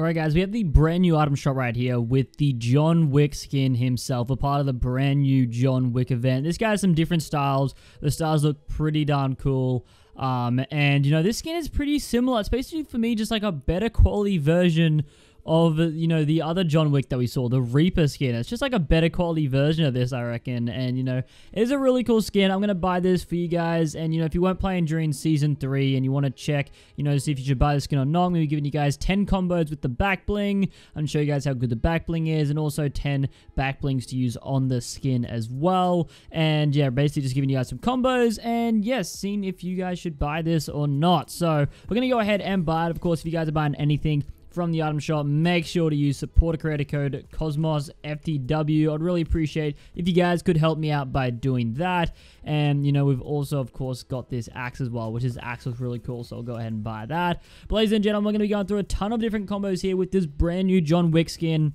Alright guys, we have the brand new item shop right here with the John Wick skin himself, a part of the brand new John Wick event. This guy has some different styles. The styles look pretty darn cool. And you know, this skin is pretty similar. It's basically for me just like a better quality version of, you know, the other John Wick that we saw, the Reaper skin. It's just like a better quality version of this, I reckon. And, you know, it's a really cool skin. I'm going to buy this for you guys. And, you know, if you weren't playing during Season 3 and you want to check, you know, to see if you should buy this skin or not, I'm going to be giving you guys 10 combos with the back bling. I'm going to show you guys how good the back bling is and also 10 back blings to use on the skin as well. And, yeah, basically just giving you guys some combos and, yes, seeing if you guys should buy this or not. So, we're going to go ahead and buy it. Of course, if you guys are buying anything from the item shop, make sure to use supporter creator code COSMOSFTW. I'd really appreciate if you guys could help me out by doing that. And, you know, we've also, of course, got this axe as well, which is really cool, so I'll go ahead and buy that. But ladies and gentlemen, we're going to be going through a ton of different combos here with this brand new John Wick skin.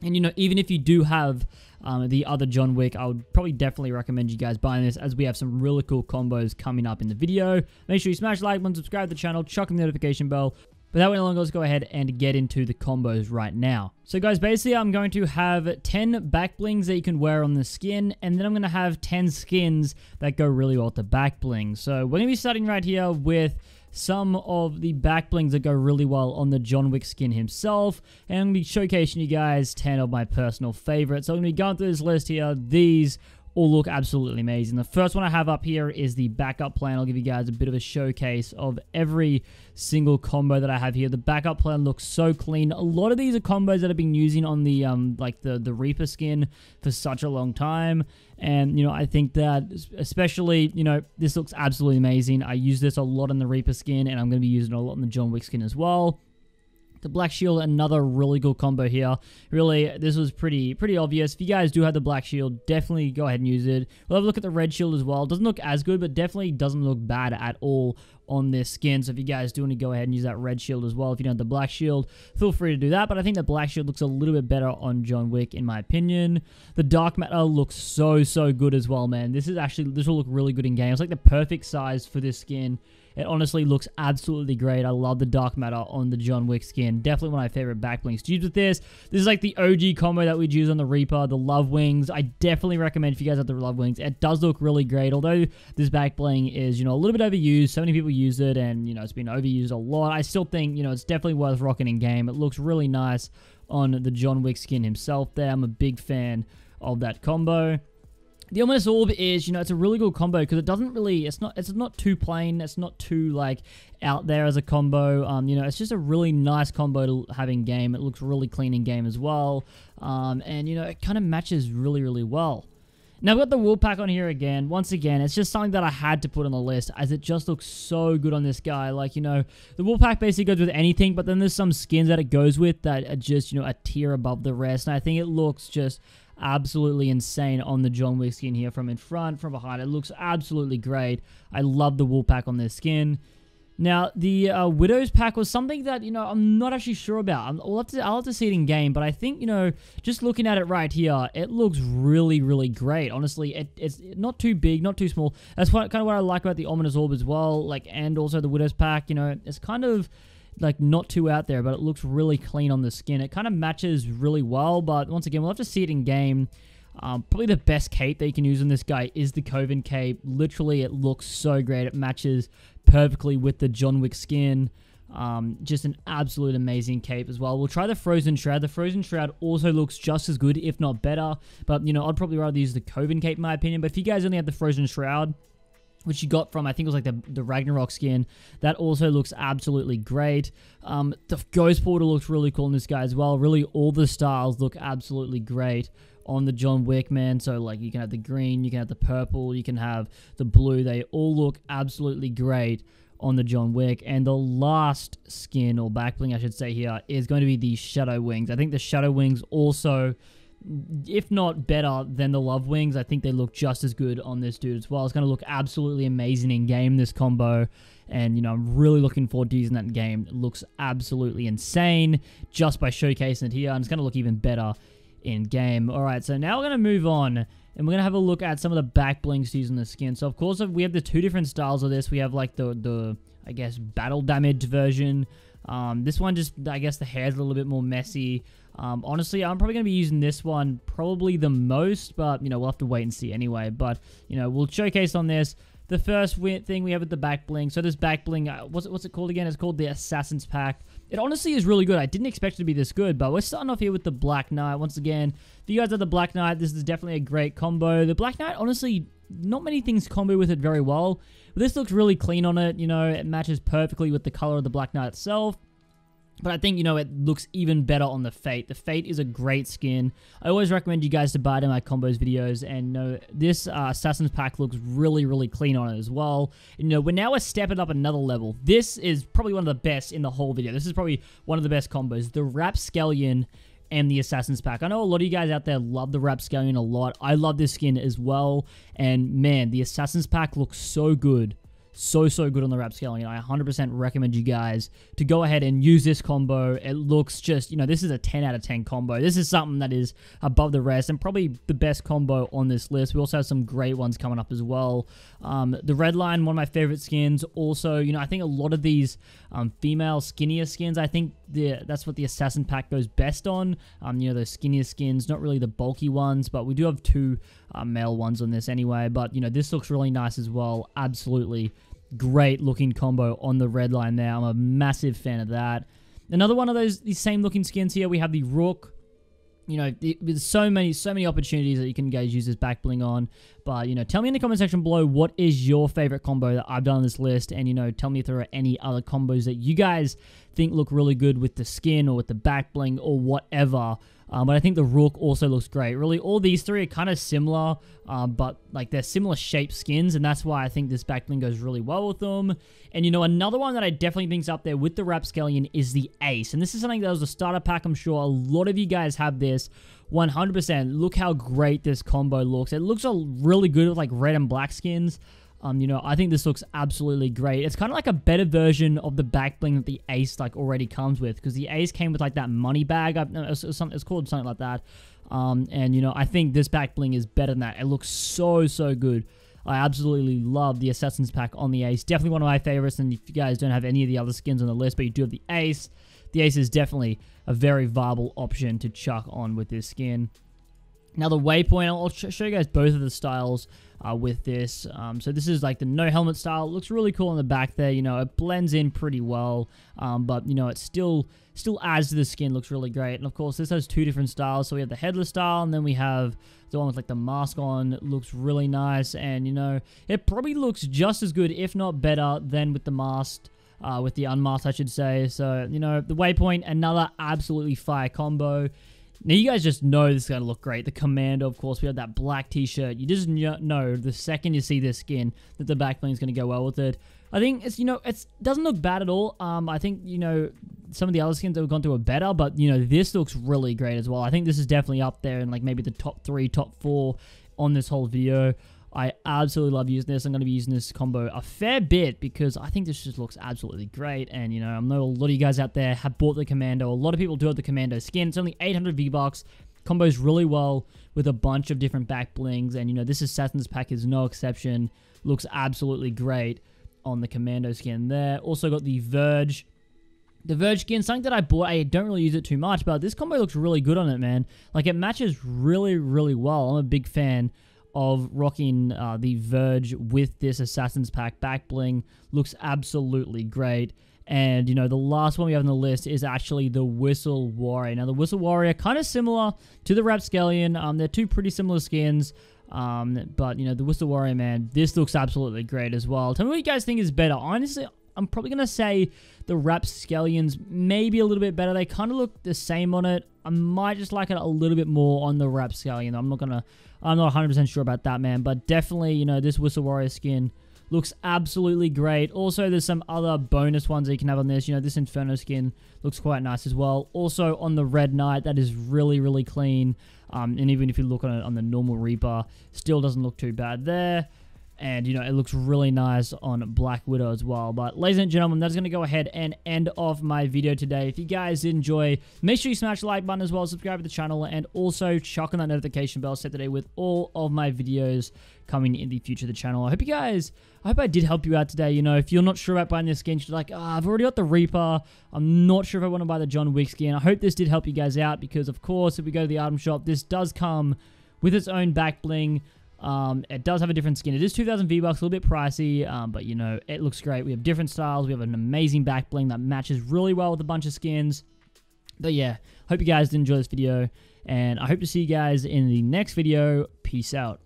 And, you know, even if you do have the other John Wick, I would probably definitely recommend you guys buying this, as we have some really cool combos coming up in the video. Make sure you smash like button, subscribe to the channel, chuck in the notification bell. But that way no longer, let's go ahead and get into the combos right now. So guys, basically I'm going to have 10 back blings that you can wear on the skin, and then I'm going to have 10 skins that go really well with the back bling. So we're going to be starting right here with some of the back blings that go really well on the John Wick skin himself. And I'm going to be showcasing you guys 10 of my personal favorites. So I'm going to be going through this list here. These all look absolutely amazing. The first one I have up here is the backup plan. I'll give you guys a bit of a showcase of every single combo that I have here. The backup plan looks so clean. A lot of these are combos that I've been using on the like the Reaper skin for such a long time. And, you know, I think that especially, you know, this looks absolutely amazing. I use this a lot on the Reaper skin, and I'm going to be using it a lot on the John Wick skin as well. The Black Shield, another really good combo here. Really, this was pretty obvious. If you guys do have the Black Shield, definitely go ahead and use it. We'll have a look at the Red Shield as well. Doesn't look as good, but definitely doesn't look bad at all on this skin. So if you guys do want to go ahead and use that Red Shield as well, if you don't have the Black Shield, feel free to do that. But I think the Black Shield looks a little bit better on John Wick, in my opinion. The Dark Matter looks so good as well, man. This is actually, this will look really good in game. It's like the perfect size for this skin. It honestly looks absolutely great. I love the Dark Matter on the John Wick skin. Definitely one of my favorite backblings to use with this. This is like the OG combo that we'd use on the Reaper, the Love Wings. I definitely recommend if you guys have the Love Wings. It does look really great, although this backbling is, you know, a little bit overused. So many people use it, and, you know, it's been overused a lot. I still think, you know, it's definitely worth rocking in game. It looks really nice on the John Wick skin himself there. I'm a big fan of that combo. The Ominous Orb is, you know, it's a really good combo because it doesn't really, it's not too plain, it's not too, like, out there as a combo. You know, it's just a really nice combo to have in game. It looks really clean in game as well. And, you know, it kind of matches really well. Now, I've got the Wolfpack on here again. Once again, it's just something that I had to put on the list, as it just looks so good on this guy. Like, you know, the Wolfpack basically goes with anything, but then there's some skins that it goes with that are just, you know, a tier above the rest. And I think it looks just absolutely insane on the John Wick skin here, from in front, from behind. It looks absolutely great. I love the Wolfpack on this skin. Now, the Widow's Pack was something that, you know, I'm not actually sure about. I'll have to see it in game, but I think, you know, just looking at it right here, it looks really great. Honestly, it's not too big, not too small. That's kind of what I like about the Ominous Orb as well, like, and also the Widow's Pack. You know, it's kind of like not too out there, but it looks really clean on the skin. It kind of matches really well, but once again, we'll have to see it in game. Probably the best cape that you can use on this guy is the Coven cape. Literally, it looks so great. It matches perfectly with the John Wick skin. Just an absolute amazing cape as well. We'll try the Frozen Shroud. The Frozen Shroud also looks just as good, if not better. But, you know, I'd probably rather use the Coven cape in my opinion. But if you guys only have the Frozen Shroud, which you got from, I think it was like the Ragnarok skin, that also looks absolutely great. The Ghost Border looks really cool in this guy as well. Really, all the styles look absolutely great on the John Wick, man. So, like, you can have the green, you can have the purple, you can have the blue. They all look absolutely great on the John Wick. And the last skin, or backbling I should say here, is going to be the Shadow Wings. I think the Shadow Wings also, if not better than the Love Wings, I think they look just as good on this dude as well. It's going to look absolutely amazing in game, this combo. And, you know, I'm really looking forward to using that in game. It looks absolutely insane just by showcasing it here. And it's going to look even better in game. All right, so now we're going to move on, and we're going to have a look at some of the back blings to use on the skin. So, of course, we have the two different styles of this. We have, like, the I guess, battle damage version, This one just, I guess the hair's a little bit more messy. Honestly, I'm probably going to be using this one probably the most, but, you know, we'll have to wait and see anyway. But, you know, we'll showcase on this. The first thing we have at the back bling. So this back bling, what's it called again? It's called the Assassin's Pack. It honestly is really good. I didn't expect it to be this good, but we're starting off here with the Black Knight. Once again, if you guys are the Black Knight, this is definitely a great combo. The Black Knight, honestly, not many things combo with it very well. But this looks really clean on it. You know, it matches perfectly with the color of the Black Knight itself. But I think, you know, it looks even better on the Fate. The Fate is a great skin. I always recommend you guys to buy it in my combos videos. And, you know, this Assassin's Pack looks really, really clean on it as well. You know, we're now stepping up another level. This is probably one of the best in the whole video. This is probably one of the best combos. The Rapscallion and the Assassin's Pack. I know a lot of you guys out there love the Rapscallion a lot. I love this skin as well. And, man, the Assassin's Pack looks so good. So good on the Rapscallion. I 100% recommend you guys to go ahead and use this combo. It looks just, you know, this is a 10 out of 10 combo. This is something that is above the rest and probably the best combo on this list. We also have some great ones coming up as well. The Red Line, one of my favorite skins. Also, you know, I think a lot of these female skinnier skins, I think that's what the Assassin Pack goes best on. You know, those skinnier skins, not really the bulky ones, but we do have two male ones on this anyway. But, you know, this looks really nice as well. Absolutely great looking combo on the Red Line there. I'm a massive fan of that. Another one of these same looking skins here, we have the Rook. You know, there's so many opportunities that you can guys use this back bling on. But, you know, tell me in the comment section below what is your favorite combo that I've done on this list. And, you know, tell me if there are any other combos that you guys think look really good with the skin or with the back bling or whatever. But I think the Rook also looks great. Really, all these three are kind of similar, but like they're similar shape skins, and that's why I think this back bling goes really well with them. And, you know, another one that I definitely think's up there with the Rapscallion is the Ace. And this is something that was a starter pack. I'm sure a lot of you guys have this. 100%. Look how great this combo looks. It looks really good with like red and black skins. You know, I think this looks absolutely great. It's kind of like a better version of the back bling that the Ace, like, already comes with. Because the Ace came with, like, that money bag. It's called something like that. And, you know, I think this back bling is better than that. It looks so good. I absolutely love the Assassin's Pack on the Ace. Definitely one of my favorites. And if you guys don't have any of the other skins on the list, but you do have the Ace is definitely a very viable option to chuck on with this skin. Now, the Waypoint, I'll show you guys both of the styles with this. So this is like the no helmet style. It looks really cool on the back there. You know, it blends in pretty well, but, you know, it still adds to the skin. Looks really great. And, of course, this has two different styles. So we have the headless style, and then we have the one with, like, the mask on. It looks really nice, and, you know, it probably looks just as good, if not better, than with the mask. With the unmasked, I should say. So, you know, the Waypoint, another absolutely fire combo. Now, you guys just know this is going to look great. The Commando, of course, we have that black t-shirt. You just know the second you see this skin that the back bling is going to go well with it. I think it's, you know, it doesn't look bad at all. I think, you know, some of the other skins that we've gone through are better, but, you know, this looks really great as well. I think this is definitely up there in, like, maybe the top three, top four on this whole video. I absolutely love using this. I'm going to be using this combo a fair bit because I think this just looks absolutely great. And, you know, I know a lot of you guys out there have bought the Commando. A lot of people do have the Commando skin. It's only 800 V-Bucks. Combos really well with a bunch of different back blings. And, you know, this Assassin's Pack is no exception. Looks absolutely great on the Commando skin there. Also got the Verge. The Verge skin, something that I bought, I don't really use it too much, but this combo looks really good on it, man. Like, it matches really, really well. I'm a big fan of rocking the Verge with this Assassin's Pack back bling. Looks absolutely great. And, you know, the last one we have on the list is actually the Whistle Warrior. Now, the Whistle Warrior, kind of similar to the Rapscallion. They're two pretty similar skins. But, you know, the Whistle Warrior, man, this looks absolutely great as well. Tell me what you guys think is better. Honestly, I'm probably going to say the Rapscallion's maybe a little bit better. They kind of look the same on it. I might just like it a little bit more on the Rapscallion. I'm not 100% sure about that, man. But definitely, you know, this Whistle Warrior skin looks absolutely great. Also, there's some other bonus ones that you can have on this. You know, this Inferno skin looks quite nice as well. Also, on the Red Knight, that is really clean. And even if you look on it on the normal Reaper, still doesn't look too bad there. and you know, it looks really nice on Black Widow as well. But ladies and gentlemen, that's going to go ahead and end off my video today. If you guys did enjoy, make sure you smash the like button as well, subscribe to the channel, and also chuck on that notification bell so today with all of my videos coming in the future of the channel. I hope I did help you out today. You know, if you're not sure about buying this skin, you're like, ah, I've already got the Reaper, I'm not sure if I want to buy the John Wick skin. I hope this did help you guys out, because of course, if we go to the item shop, this does come with its own back bling. It does have a different skin. It is 2,000 V-Bucks, a little bit pricey, but you know, it looks great. We have different styles. We have an amazing back bling that matches really well with a bunch of skins. But yeah, hope you guys did enjoy this video, and I hope to see you guys in the next video. Peace out.